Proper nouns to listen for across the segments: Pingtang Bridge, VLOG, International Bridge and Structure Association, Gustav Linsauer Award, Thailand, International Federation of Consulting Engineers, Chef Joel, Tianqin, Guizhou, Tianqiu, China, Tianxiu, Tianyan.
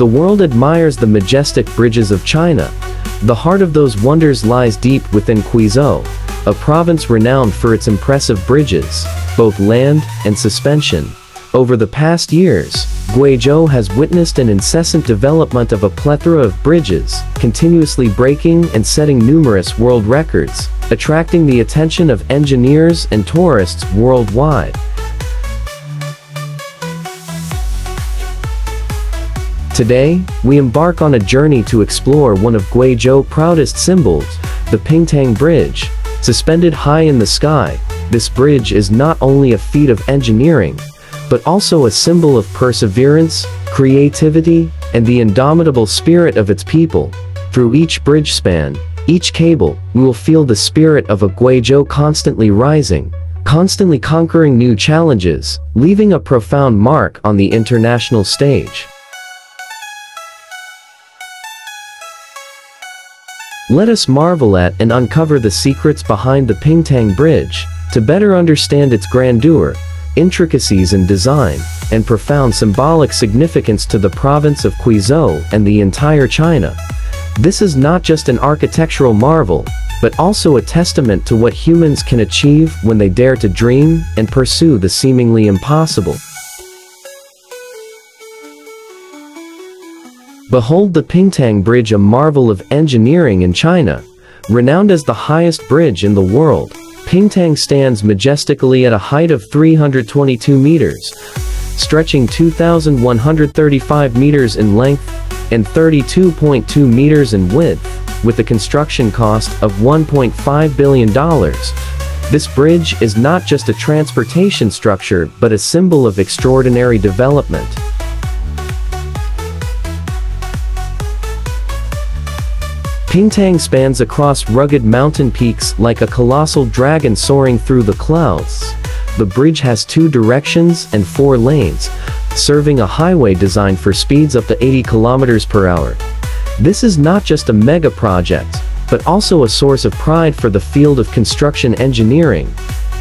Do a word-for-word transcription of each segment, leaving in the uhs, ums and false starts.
the world admires the majestic bridges of China, the heart of those wonders lies deep within Guizhou, a province renowned for its impressive bridges, both land and suspension. Over the past years, Guizhou has witnessed an incessant development of a plethora of bridges, continuously breaking and setting numerous world records, attracting the attention of engineers and tourists worldwide. Today, we embark on a journey to explore one of Guizhou's proudest symbols, the Pingtang Bridge. Suspended high in the sky, this bridge is not only a feat of engineering, but also a symbol of perseverance, creativity, and the indomitable spirit of its people. Through each bridge span, each cable, we will feel the spirit of a Guizhou constantly rising, constantly conquering new challenges, leaving a profound mark on the international stage. Let us marvel at and uncover the secrets behind the Pingtang Bridge, to better understand its grandeur, intricacies in design, and profound symbolic significance to the province of Guizhou and the entire China. This is not just an architectural marvel, but also a testament to what humans can achieve when they dare to dream and pursue the seemingly impossible. Behold the Pingtang Bridge, a marvel of engineering in China. Renowned as the highest bridge in the world, Pingtang stands majestically at a height of three hundred twenty-two meters, stretching two thousand one hundred thirty-five meters in length and thirty-two point two meters in width, with a construction cost of one point five billion dollars. This bridge is not just a transportation structure but a symbol of extraordinary development. Pingtang spans across rugged mountain peaks like a colossal dragon soaring through the clouds. The bridge has two directions and four lanes, serving a highway designed for speeds up to eighty kilometers per hour. This is not just a mega project, but also a source of pride for the field of construction engineering,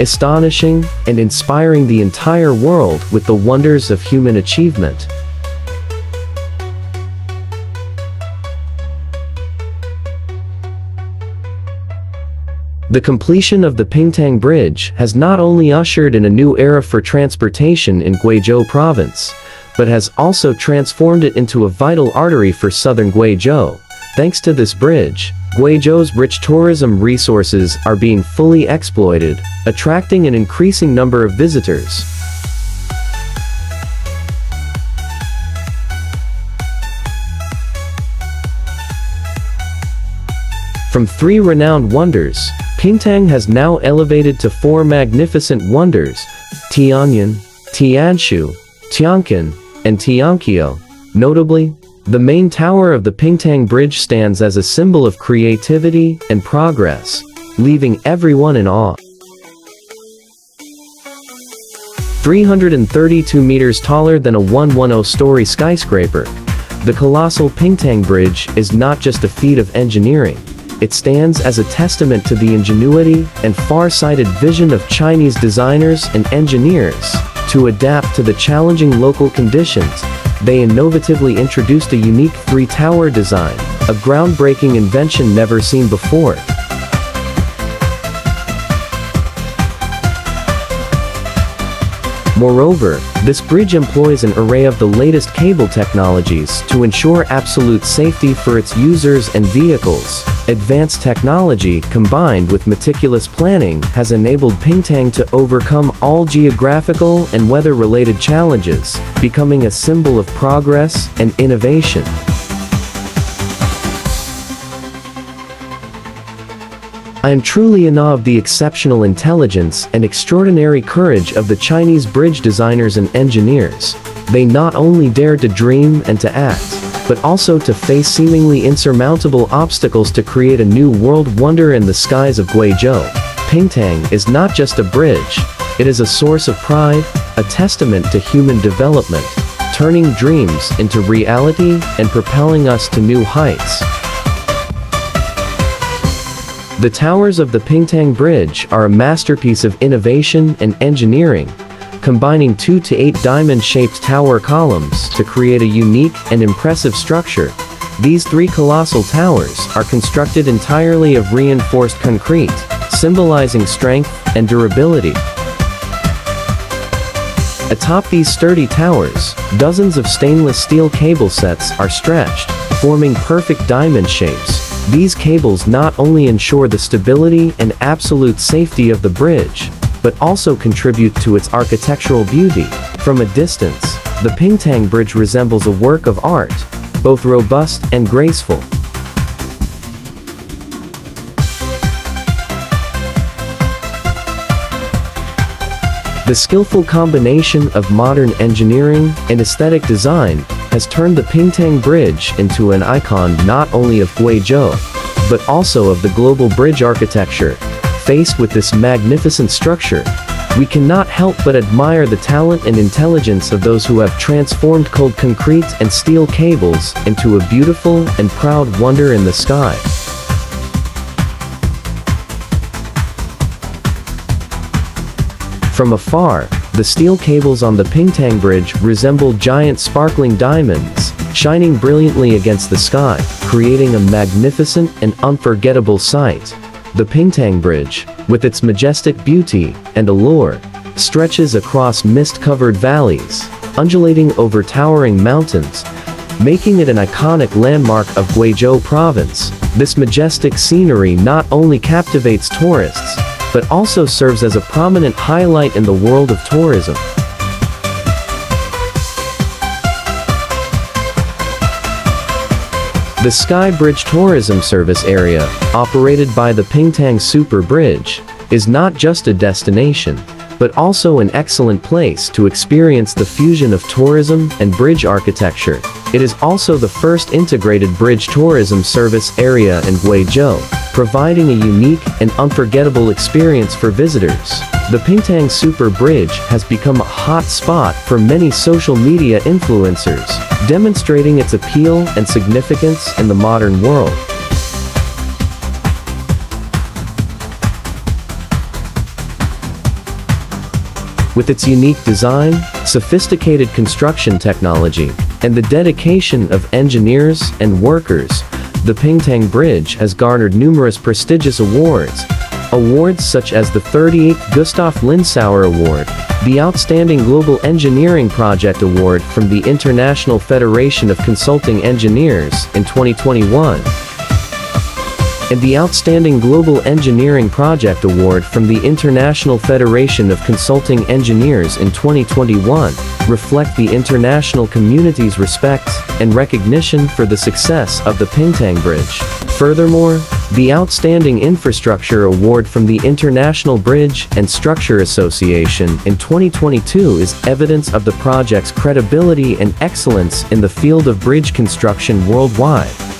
astonishing and inspiring the entire world with the wonders of human achievement. The completion of the Pingtang Bridge has not only ushered in a new era for transportation in Guizhou province, but has also transformed it into a vital artery for southern Guizhou. Thanks to this bridge, Guizhou's rich tourism resources are being fully exploited, attracting an increasing number of visitors. From three renowned wonders, Pingtang has now elevated to four magnificent wonders, Tianyan, Tianxiu, Tianqin, and Tianqiu. Notably, the main tower of the Pingtang Bridge stands as a symbol of creativity and progress, leaving everyone in awe. three hundred thirty-two meters taller than a one hundred ten-story skyscraper, the colossal Pingtang Bridge is not just a feat of engineering. It stands as a testament to the ingenuity and far-sighted vision of Chinese designers and engineers. To adapt to the challenging local conditions, they innovatively introduced a unique three-tower design, a groundbreaking invention never seen before. Moreover, this bridge employs an array of the latest cable technologies to ensure absolute safety for its users and vehicles. Advanced technology combined with meticulous planning has enabled Pingtang to overcome all geographical and weather-related challenges, becoming a symbol of progress and innovation. I am truly in awe of the exceptional intelligence and extraordinary courage of the Chinese bridge designers and engineers. They not only dared to dream and to act, but also to face seemingly insurmountable obstacles to create a new world wonder in the skies of Guizhou. Pingtang is not just a bridge, it is a source of pride, a testament to human development, turning dreams into reality and propelling us to new heights. The towers of the Pingtang Bridge are a masterpiece of innovation and engineering, combining two to eight diamond-shaped tower columns to create a unique and impressive structure. These three colossal towers are constructed entirely of reinforced concrete, symbolizing strength and durability. Atop these sturdy towers, dozens of stainless steel cable sets are stretched, forming perfect diamond shapes. These cables not only ensure the stability and absolute safety of the bridge, but also contribute to its architectural beauty. From a distance, the Pingtang Bridge resembles a work of art, both robust and graceful. The skillful combination of modern engineering and aesthetic design has turned the Pingtang Bridge into an icon not only of Guizhou, but also of the global bridge architecture. Faced with this magnificent structure, we cannot help but admire the talent and intelligence of those who have transformed cold concrete and steel cables into a beautiful and proud wonder in the sky. From afar, the steel cables on the Pingtang Bridge resemble giant sparkling diamonds, shining brilliantly against the sky, creating a magnificent and unforgettable sight. The Pingtang Bridge, with its majestic beauty and allure, stretches across mist-covered valleys, undulating over towering mountains, making it an iconic landmark of Guizhou Province. This majestic scenery not only captivates tourists, but also serves as a prominent highlight in the world of tourism. The Sky Bridge Tourism Service Area, operated by the Pingtang Super Bridge, is not just a destination, but also an excellent place to experience the fusion of tourism and bridge architecture. It is also the first integrated bridge tourism service area in Guizhou, providing a unique and unforgettable experience for visitors. The Pingtang Super Bridge has become a hot spot for many social media influencers, demonstrating its appeal and significance in the modern world. With its unique design, sophisticated construction technology, and the dedication of engineers and workers, the Pingtang Bridge has garnered numerous prestigious awards. Awards such as the thirty-eighth Gustav Linsauer Award, the Outstanding Global Engineering Project Award from the International Federation of Consulting Engineers in twenty twenty-one, and the Outstanding Global Engineering Project Award from the International Federation of Consulting Engineers in twenty twenty-one, reflect the international community's respect and recognition for the success of the Pingtang Bridge. Furthermore, the Outstanding Infrastructure Award from the International Bridge and Structure Association in twenty twenty-two is evidence of the project's credibility and excellence in the field of bridge construction worldwide.